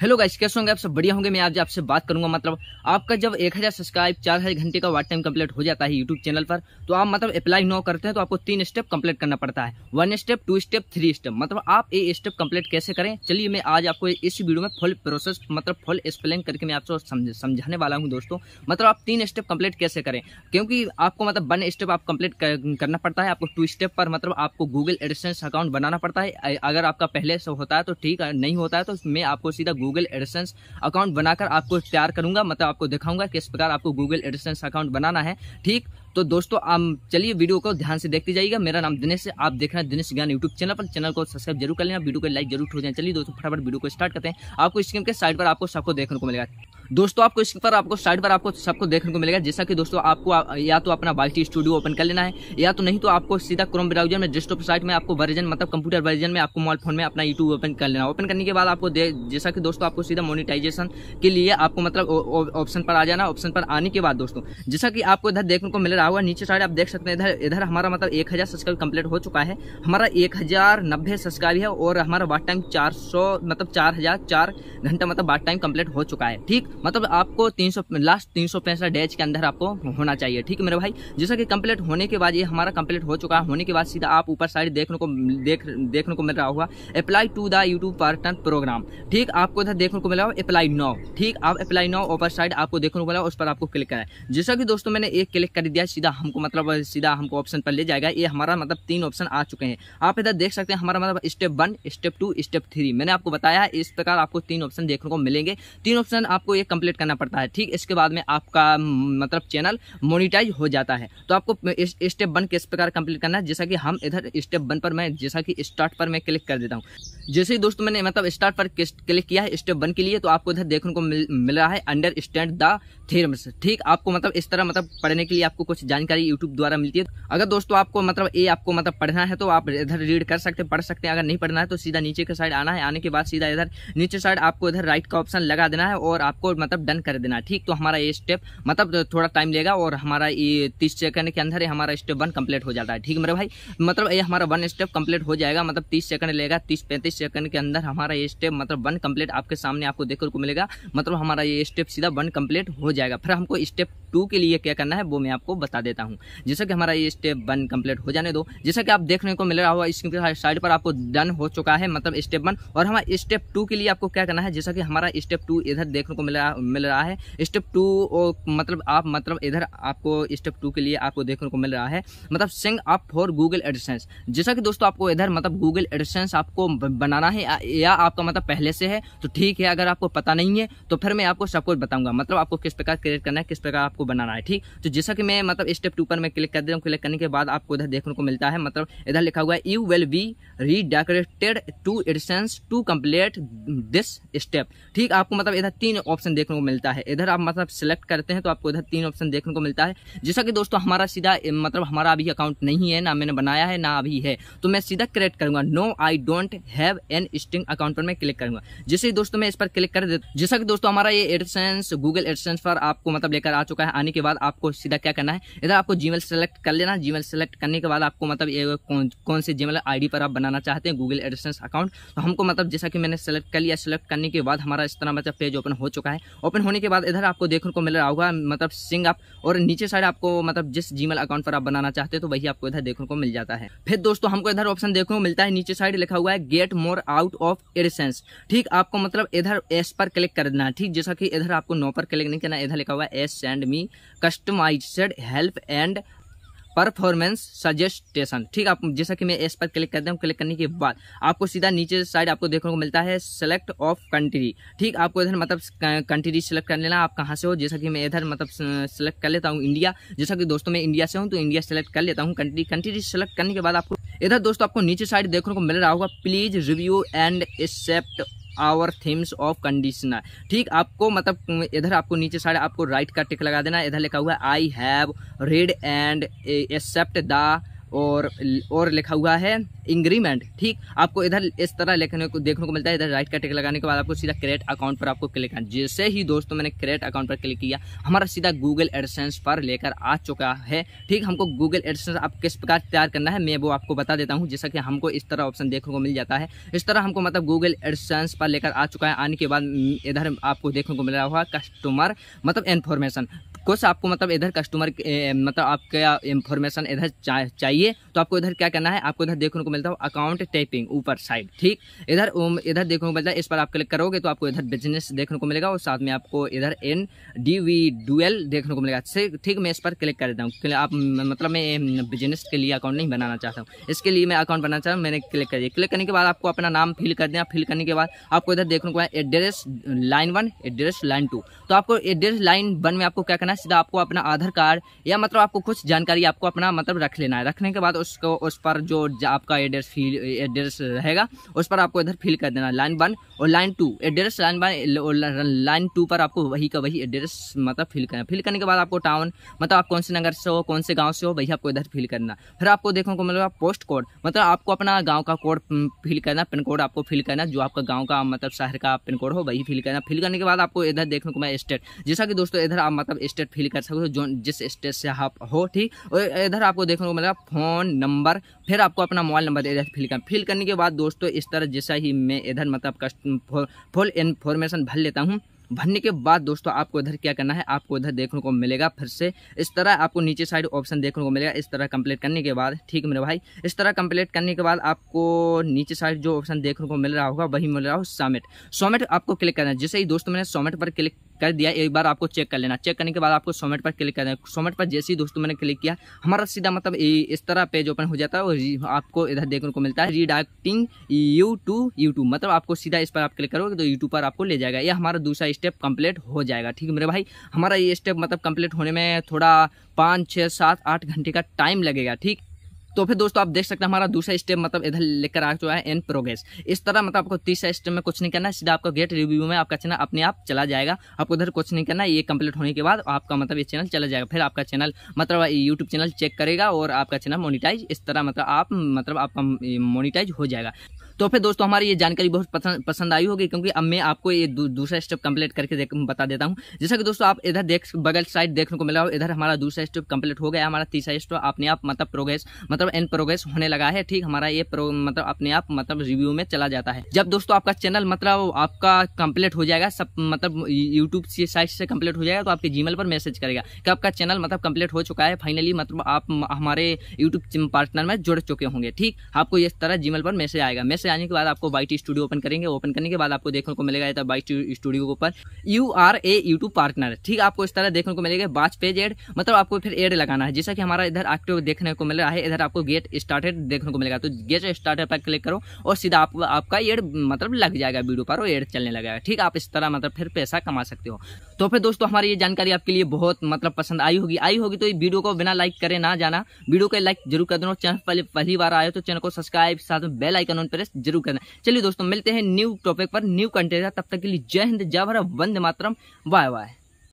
Hello guys, कैसे होंगे आप सब? बढ़िया होंगे। मैं आज आपसे बात करूंगा, मतलब आपका जब 1000 सब्सक्राइब 4000 घंटे का वाच टाइम कंप्लीट हो जाता है यूट्यूब चैनल पर, तो आप मतलब अप्लाई नो करते हैं तो आपको 3 स्टेप कंप्लीट करना पड़ता है। 1 स्टेप 2 स्टेप 3 स्टेप, मतलब आप ये स्टेप कंप्लीट कैसे करें। चलिए मैं आज आपको इस वीडियो में फुल प्रोसेस मतलब फुल एक्सप्लेन करके मैं आपको समझाने वाला हूँ दोस्तों। मतलब आप 3 स्टेप कंप्लीट कैसे करें, क्योंकि आपको मतलब 1 स्टेप आप कंप्लीट करना पड़ता है। आपको 2 स्टेप पर मतलब आपको गूगल एडसेंस अकाउंट बनाना पड़ता है। अगर आपका पहले से होता है तो ठीक, नहीं होता है तो मैं आपको सीधा गूगल एडसेंस अकाउंट बनाकर आपको तैयार करूंगा, मतलब आपको दिखाऊंगा किस प्रकार आपको गूगल एडसेंस अकाउंट बनाना है। ठीक, तो दोस्तों आप चलिए वीडियो को ध्यान से देखते जाइएगा। मेरा नाम दिनेश है, आप देख रहे हैं दिनेश ज्ञान यूट्यूब चैनल पर। चैनल को सब्सक्राइब जरूर कर लेना, वीडियो को लाइक जरूर हो जाए। चलिए दोस्तों फटाफट वीडियो को स्टार्ट करते हैं। आपको स्क्रीन के साइड पर आपको सबको देखने को मिलेगा दोस्तों, आपको इसके पर आपको साइड पर आपको सबको देखने को मिलेगा। जैसा कि दोस्तों आपको या तो अपना वाई टी स्टूडियो ओपन कर लेना है, या तो नहीं तो आपको सीधा क्रोम ब्राउजर में डेस्कटॉप साइट में आपको वर्जन मतलब कंप्यूटर वर्जन में आपको मोबाइल फोन में अपना यूट्यूब ओपन कर लेना। ओपन करने के बाद आपको जैसा कि दोस्तों आपको सीधा मोनिटाइजेशन के लिए आपको मतलब ऑप्शन पर आ जाना। ऑप्शन पर आने के बाद दोस्तों जैसा कि आपको इधर देखने को मिल रहा होगा, नीचे साइड आप देख सकते हैं इधर हमारा मतलब 1000 सब्सक्राइब कंप्लीट हो चुका है। हमारा 1090 सब्सक्राइब है और हमारा वाच टाइम 400 मतलब 4004 घंटा मतलब वाच टाइम कंप्लीट हो चुका है। ठीक, मतलब आपको 365 डेज के अंदर आपको होना चाहिए। ठीक मेरे भाई, जैसा कि कंप्लीट होने के बाद ये हमारा कंप्लीट हो चुका है। होने के बाद सीधा आप ऊपर साइड देखने को मिल रहा होगा apply to the YouTube partner program. ठीक, आपको इधर देखने को मिला होगा अप्लाई नाउ। ठीक, आप अप्लाई नाउ ऊपर साइड आपको देखने को मिला, उस पर आपको क्लिक करें। जैसा कि दोस्तों मैंने एक क्लिक कर दिया, सीधा हमको ऑप्शन पर ले जाएगा। ये हमारा मतलब 3 ऑप्शन आ चुके हैं, आप इधर देख सकते हैं। हमारा मतलब स्टेप 1 स्टेप 2 स्टेप 3 मैंने आपको बताया, इस प्रकार आपको 3 ऑप्शन देखने को मिलेंगे। 3 ऑप्शन आपको ये कंप्लीट करना पड़ता है। ठीक, इसके बाद में आपका मतलब चैनल मोनिटाइज हो जाता है। तो आपको स्टेप 1 किस प्रकार कंप्लीट करना है, जैसा कि हम इधर स्टेप 1 पर मैं जैसा कि स्टार्ट पर मैं क्लिक कर देता हूँ। जैसे ही दोस्तों मैंने मतलब स्टार्ट पर क्लिक किया है स्टेप 1 के लिए, तो आपको इधर देखने को मिल रहा है अंडरस्टैंड द थ्योरम्स। ठीक, आपको मतलब इस तरह मतलब पढ़ने के लिए आपको कुछ जानकारी यूट्यूब द्वारा मिलती है। अगर दोस्तों आपको मतलब ये आपको मतलब पढ़ना है तो आप इधर रीड कर सकते हैं, पढ़ सकते हैं। अगर नहीं पढ़ना है तो सीधा नीचे के साइड आना है। आने के बाद सीधा इधर नीचे साइड आपको इधर राइट का ऑप्शन लगा देना है और आपको मतलब डन कर देना। ठीक, तो हमारा ये स्टेप मतलब थोड़ा टाइम लेगा और हमारा ये 30 सेकंड के अंदर हमारा स्टेप 1 कंप्लीट हो जाता है। ठीक मेरे भाई, मतलब ये हमारा 1 स्टेप कंप्लीट हो जाएगा, मतलब 30 सेकंड लेगा। 30-35 सेकंड के अंदर हमारा ये स्टेप मतलब 1 कंप्लीट आपके सामने आपको देखने को मिलेगा। मतलब हमारा ये स्टेप सीधा 1 कंप्लीट हो जाएगा। फिर हमको स्टेप 2 के लिए क्या करना है वो मैं आपको बता देता हूँ। जैसा कि हमारा ये स्टेप 1 कंप्लीट हो जाने दो, जैसा कि आप देखने को मिल रहा होगा इसके साइड पर आपको डन हो चुका है मतलब स्टेप 1। और हमारा स्टेप 2 के लिए आपको क्या करना है, जैसा कि हमारा स्टेप 2 इधर देखने को मिल रहा है। स्टेप 2 मतलब आप मतलब इधर आपको स्टेप 2 के लिए आपको देखने को मिल रहा है मतलब सिंग अप फॉर गूगल एडसेंस। जैसा कि दोस्तों आपको इधर मतलब गूगल एडसेंस आपको बनाना है, या आपका मतलब पहले से है तो ठीक है, अगर आपको पता नहीं है तो फिर मैं आपको सब कुछ बताऊंगा, मतलब आपको किस प्रकार क्रिएट करना है, किस प्रकार आपको बनाना है। ठीक, तो जैसा कि मैं मतलब स्टेप 2 पर मैं क्लिक कर दे रहा हूँ। क्लिक करने के बाद आपको इधर देखने को मिलता है मतलब इधर लिखा हुआ है you will be redirected to AdSense to complete this step. ठीक, आपको मतलब इधर 3 ऑप्शन देखने को मिलता है। इधर आप मतलब सिलेक्ट करते हैं तो आपको इधर 3 ऑप्शन देखने को मिलता है। जैसा कि दोस्तों हमारा सीधा मतलब हमारा अभी अकाउंट नहीं है, ना मैंने बनाया है ना अभी है, तो मैं सीधा क्रिएट करूंगा। No I don't have an existing account पर मैं क्लिक करूंगा। जैसे दोस्तों मैं इस पर क्लिक कर देता हूं, जैसा कि दोस्तों हमारा ये एडसेंस गूगल एडसेंस पर आपको मतलब लेकर आ चुका है। आने के बाद आपको सीधा क्या करना है, इधर आपको जीमेल सेलेक्ट कर लेना। जीमेल सेलेक्ट करने के बाद आपको मतलब ये कौन से जीमेल आईडी पर आप बनाना चाहते हैं गूगल एडसेंस अकाउंट। तो हमको मतलब जैसा कि मैंने सेलेक्ट कर लिया। सेलेक्ट करने के बाद हमारा इस तरह मतलब पेज ओपन हो चुका है। ओपन होने के बाद इधर आपको देखने को मिल रहा होगा मतलब सिंग अप, और नीचे साइड आपको मतलब जिस जीमेल अकाउंट पर आप बनाना चाहते हैं तो वही आपको इधर देखने को मिल जाता है। फिर दोस्तों हमको इधर ऑप्शन देखने को मिलता है, नीचे साइड लिखा हुआ है get more out of AdSense. ठीक, आपको मतलब इधर एस पर क्लिक कर देना। ठीक, जैसा कि इधर आपको नो पर क्लिक नहीं करना। इधर लिखा हुआ है yes send me customised help and performance suggestion. ठीक, आप जैसा कि मैं इस पर क्लिक करता हूँ। क्लिक करने के बाद आपको सीधा नीचे साइड आपको देखने को मिलता है सेलेक्ट ऑफ कंट्री। ठीक, आपको इधर मतलब कंट्री सेलेक्ट कर लेना, आप कहाँ से हो। जैसा कि मैं इधर मतलब सेलेक्ट कर लेता हूँ इंडिया। जैसा कि दोस्तों मैं इंडिया से हूँ तो इंडिया सेलेक्ट कर लेता हूँ। कंट्री सेलेक्ट करने के बाद आपको इधर दोस्तों आपको नीचे साइड देखने को मिल रहा होगा please review and accept our terms of conditions. ठीक, आपको मतलब इधर आपको नीचे साइड आपको राइट का टिक लगा देना। इधर लिखा हुआ है I have read and accept the और लिखा हुआ है इंग्रीमेंट, ठीक। आपको इधर इस तरह देखने को मिलता है। इधर राइट का टिक लगाने के बाद आपको सीधा क्रिएट अकाउंट पर आपको क्लिक करना। जैसे ही दोस्तों मैंने क्रिएट अकाउंट पर क्लिक किया, हमारा सीधा गूगल एडसेंस पर लेकर आ चुका है, ठीक। हमको गूगल एडसेंस आप किस प्रकार तैयार करना है मैं वो आपको बता देता हूँ। जैसा कि हमको इस तरह ऑप्शन देखने को मिल जाता है, इस तरह हमको मतलब गूगल एडसेंस पर लेकर आ चुका है। आने के बाद इधर आपको देखने को मिल रहा होगा कस्टमर मतलब इन्फॉर्मेशन। कुछ आपको मतलब इधर कस्टमर मतलब आपका इंफॉर्मेशन इधर चाहिए तो आपको इधर क्या करना है, आपको इधर देखने को मिलता है अकाउंट टाइपिंग ऊपर साइड, ठीक। इधर देखने को मिलता है, इस पर आप क्लिक करोगे तो आपको इधर बिजनेस देखने को मिलेगा और साथ में आपको इधर इंडिविजुअल देखने को मिलेगा, ठीक। मैं इस पर क्लिक कर देता हूँ। आप मतलब मैं बिजनेस के लिए अकाउंट नहीं बनाना चाहता हूँ, इसके लिए मैं अकाउंट बनाना चाहता हूँ। मैंने क्लिक कर दिया। क्लिक करने के बाद आपको अपना नाम फिल कर देना। फिल करने के बाद आपको इधर देखने को मिला एड्रेस लाइन 1 एड्रेस लाइन 2। तो आपको एड्रेस लाइन 1 में आपको क्या करना है, सीधा आपको अपना आधार कार्ड या मतलब आपको कुछ जानकारी आपको अपना मतलब रख लेना है। रखने के बाद उसको उस पर जो आपका एड्रेस रहेगा उस पर आपको इधर फिल कर देना लाइन 1 और लाइन 2 एड्रेस लाइन 1 और लाइन 2 पर आपको वही का वही एड्रेस मतलब फिल करना। फिल करने के बाद आपको टाउन मतलब आप कौन से नगर से हो कौन से गाँव से हो वही आपको इधर फिल करना। फिर आपको देखने को मिलेगा पोस्ट कोड, मतलब आपको अपना गाँव का कोड फिल करना, पिन कोड आपको फिल करना, जो आपका गाँव का मतलब शहर का पिन कोड हो वही फिल करना। फिल करने के बाद आपको इधर देखने को मिला स्टेट। जैसा कि दोस्तों इधर आप मतलब स्टेट फिल कर सकते हो जो जिस स्टेट से आप हो, ठीक। और इधर आपको देखने को मिलेगा फोन नंबर, फिर आपको अपना मोबाइल नंबर इधर फिल करने के बाद दोस्तों इस तरह जैसा ही मैं इधर मतलब फुल इन्फॉर्मेशन भर लेता हूँ। भरने के बाद दोस्तों आपको इधर क्या करना है, आपको इधर देखने को मिलेगा फिर से इस तरह आपको नीचे साइड ऑप्शन देखने को मिलेगा। इस तरह कंप्लीट करने के बाद, ठीक मेरे भाई, इस तरह कंप्लीट करने के बाद आपको नीचे साइड जो ऑप्शन देखने को मिल रहा होगा वही मिल रहा हो सबमिट आपको क्लिक करना है। जैसे ही दोस्तों मैंने सबमिट पर क्लिक कर दिया, एक बार आपको चेक कर लेना। चेक करने के बाद आपको सबमिट पर क्लिक करना है। सबमिट पर जैसे ही दोस्तों मैंने क्लिक किया, हमारा सीधा मतलब इस तरह पेज ओपन हो जाता है और आपको इधर देखने को मिलता है रीडायरेक्टिंग यू टू यूट्यूब, मतलब आपको सीधा इस पर आप क्लिक करोगे तो यूट्यूब पर आपको ले जाएगा। यह हमारा दूसरा स्टेप कंप्लीट हो जाएगा, ठीक मेरे भाई। हमारा ये स्टेप मतलब कंप्लीट होने में थोड़ा 5, 6, 7, 8 घंटे का टाइम लगेगा, ठीक। तो फिर दोस्तों आप देख सकते हैं हमारा दूसरा स्टेप मतलब इधर लेकर आ चुका है इन प्रोग्रेस। इस तरह मतलब आपको तीसरा स्टेप में कुछ नहीं करना है, सीधा आपका गेट रिव्यू में आपका चैनल अपने आप चला जाएगा। आपको इधर कुछ नहीं करना है, ये कंप्लीट होने के बाद आपका मतलब ये चैनल चला जाएगा। फिर आपका चैनल मतलब यूट्यूब चैनल चेक करेगा और आपका चैनल मोनिटाइज, इस तरह मतलब आप मतलब आपका मोनिटाइज हो जाएगा। तो फिर दोस्तों हमारी ये जानकारी बहुत पसंद आई होगी, क्योंकि अब मैं आपको ये दूसरा स्टेप कंप्लीट करके बता देता हूँ। जैसा कि दोस्तों आप इधर बगल साइड देखने को मिला हो, इधर हमारा दूसरा स्टेप कंप्लीट हो गया। हमारा तीसरा स्टेप अपने आप मतलब प्रोग्रेस मतलब इन प्रोग्रेस होने लगा है, ठीक। हमारा ये मतलब अपने आप मतलब रिव्यू में चला जाता है। जब दोस्तों आपका चैनल मतलब आपका कंप्लीट हो जाएगा, सब मतलब यूट्यूब की साइट से कंप्लीट हो जाएगा, तो आपके जीमेल पर मैसेज करेगा कि आपका चैनल मतलब कंप्लीट हो चुका है, फाइनली मतलब आप हमारे यूट्यूब पार्टनर में जुड़ चुके होंगे, ठीक। आपको इस तरह जीमेल पर मैसेज आएगा। मैसेज आने के बाद आपको वाइट स्टूडियो ओपन करेंगे। ओपन करने के बाद आपको देखने को मिलेगा इधर वाइट स्टूडियो के ऊपर you are a YouTube partner, ठीक। आपको इस तरह देखने को मिलेगा बाच पेज एड, मतलब आपको फिर एड लगाना है। जैसा कि हमारा इधर एक्टिव देखने को मिल रहा है, इधर आपको गेट स्टार्टेड देखने को मिलेगा। तो गेट स्टार्टेड पर क्लिक करो और सीधा आपका एड मतलब लग जाएगा वीडियो पर और एड चलने लगेगा, ठीक। आप इस तरह मतलब फिर पैसा कमा सकते हो। तो फिर दोस्तों हमारी ये जानकारी आपके लिए बहुत मतलब पसंद आई होगी। तो वीडियो को बिना लाइक करे ना जाना, वीडियो को लाइक जरूर कर देना। चैनल पहली बार आए तो चैनल को सब्सक्राइब, साथ में बेल आइकन ऑन प्रेस जरूर करना। चलिए दोस्तों मिलते हैं न्यू टॉपिक पर न्यू कंटेंट, तब तक के लिए जय हिंद, जय भारत, वंदे मातरम, बाय बाय।